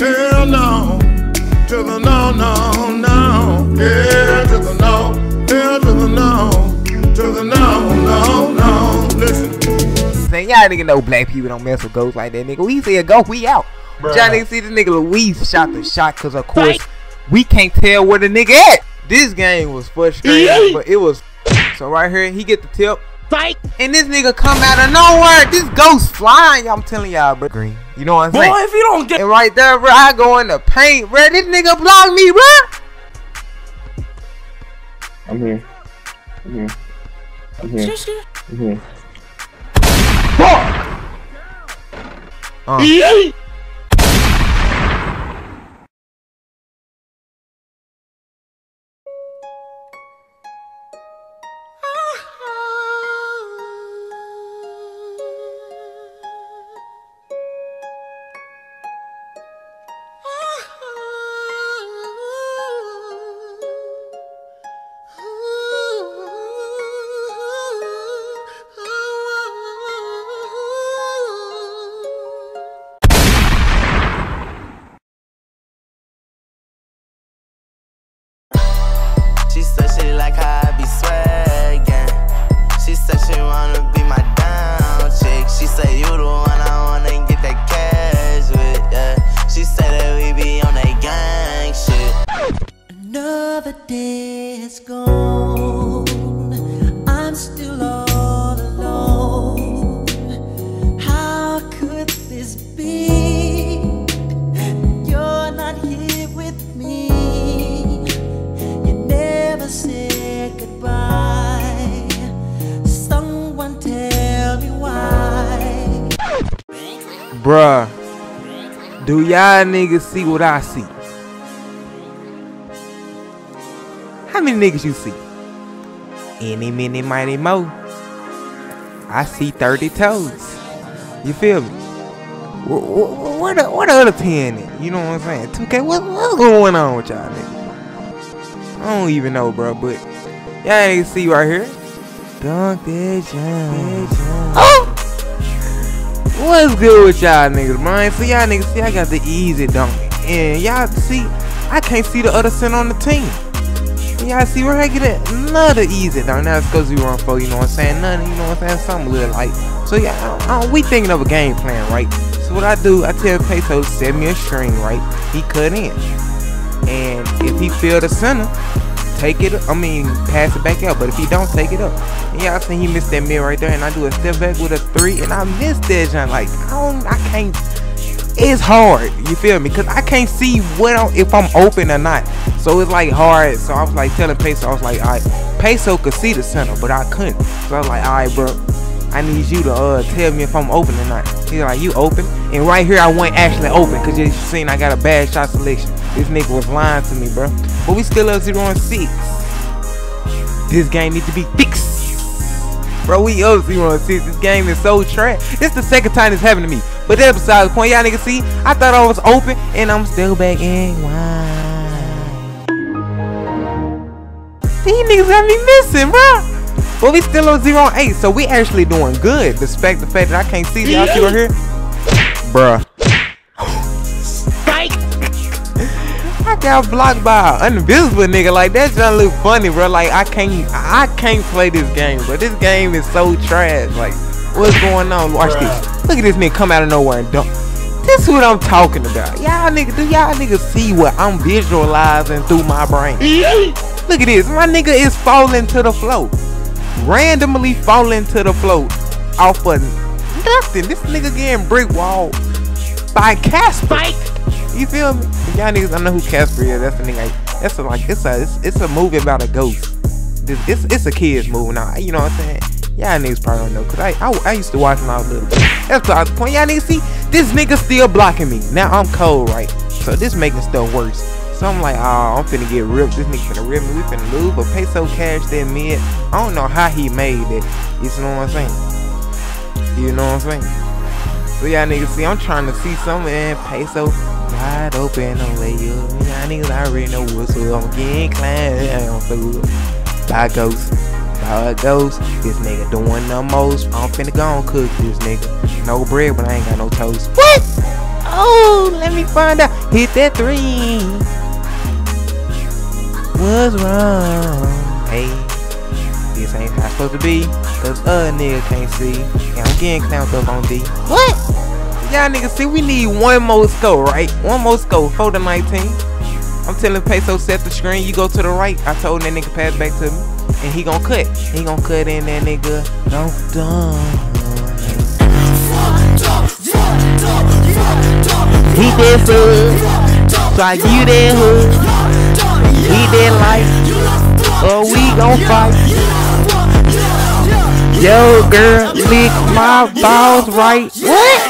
Hell no, to the no, no, no. Yeah, to the no, hell to the no, to the no, no, no. Listen. Y'all nigga know black people don't mess with ghosts like that, nigga. We say a ghost, we out. Y'all nigga see the nigga Louise shot the shot, cause of course we can't tell where the nigga at. This game was frustrating, but it was. So right here, he get the tip. Fight. And this nigga come out of nowhere. This ghost flying. I'm telling y'all, bro. Green. You know what I'm saying? Boy, if you don't get. And right there, bro, I go in the paint, bro. This nigga blocked me, bro. I'm here. I'm here. I'm here. I'm here. She said she like how I be swaggin'. She said she wanna be my down chick. She said you the one I wanna get that cash with, yeah. She said that we be on that gang shit. Another day is gone, I'm still all alone. How could this be? You're not here with me. Say goodbye. Someone tell me why. Bruh, do y'all niggas see what I see? How many niggas you see? Any, many, mighty, mo. I see 30 toes. You feel me? Where the other 10 at? You know what I'm saying? 2K, what's going on with y'all niggas? I don't even know, bro, but y'all ain't see right here. Dunk that jump. Oh! What's good with y'all niggas, man? So y'all niggas see I got the easy dunk. And y'all see, I can't see the other center on the team. Y'all see where I get another easy dunk. Now it's cause we run for, you know what I'm saying? Nothing, you know what I'm saying? Something a little light. So yeah, we thinking of a game plan, right? So what I do, I tell Peso, send me a string, right? He cut in. And if he feel the center, take it, I mean, pass it back out. But if he don't, take it up. And y'all see he missed that mid right there. And I do a step back with a 3. And I missed that jump. Like, I can't. It's hard. You feel me? Because I can't see what if I'm open or not. So it's like hard. So I was like telling Peso. I was like, all right. Peso could see the center, but I couldn't. So I was like, all right, bro. I need you to tell me if I'm open or not. He's like, you open? And right here, I wasn't actually open because you seen I got a bad shot selection. This nigga was lying to me, bro. But we still up 0-6. This game needs to be fixed. Bro, we up 0-6. This game is so trash. This the second time it's happened to me. But that's besides the point. Y'all niggas see, I thought I was open, and I'm still back in. Why? These niggas got me missing, bro. But we still on 0-8, so we actually doing good. Despite the fact that I can't see y'all see right here. Bruh. Spike! I got blocked by an invisible nigga. Like, that just look funny, bro. Like, I can't play this game, bro. This game is so trash. Like, what's going on? Watch this. Look at this nigga come out of nowhere and dunk. This is what I'm talking about. Y'all niggas, do y'all niggas see what I'm visualizing through my brain? Look at this. My nigga is falling to the floor. Randomly falling to the floor off of nothing. This nigga getting brick walled by Casper. You feel me? Y'all niggas, I know who Casper is. That's the nigga. That's a, like it's a movie about a ghost. It's a kids movie now. You know what I'm saying? Y'all niggas probably don't know because I used to watch when I was little. That's the point. Y'all niggas see this nigga still blocking me. Now I'm cold, right? So this making stuff worse. So I'm like, oh, I'm finna get ripped. This nigga finna rip me. We finna lose. But Peso cashed that mid. I don't know how he made it. You know what I'm saying? You know what I'm saying? So y'all niggas see, I'm trying to see something. And Peso wide open. Don't lay up. Y'all niggas, I already know what's up. I'm getting climbed. I'm fooled by a ghost. By a ghost. This nigga doing the most. I'm finna go and cook this nigga. No bread, but I ain't got no toast. What? Oh, let me find out. Hit that three. What's wrong? Hey, this ain't how it's supposed to be. Cause other nigga can't see. And I'm getting clowned up on D. What? Y'all niggas see, we need one more score, right? One more score for the 19. I'm telling Peso, set the screen, you go to the right. I told that nigga pass back to me. And he gon' cut. He gon' cut in that nigga. No dumb. He that sub, so you that hood. He that life, or we gon' fight. Yo girl, lick my balls right. What?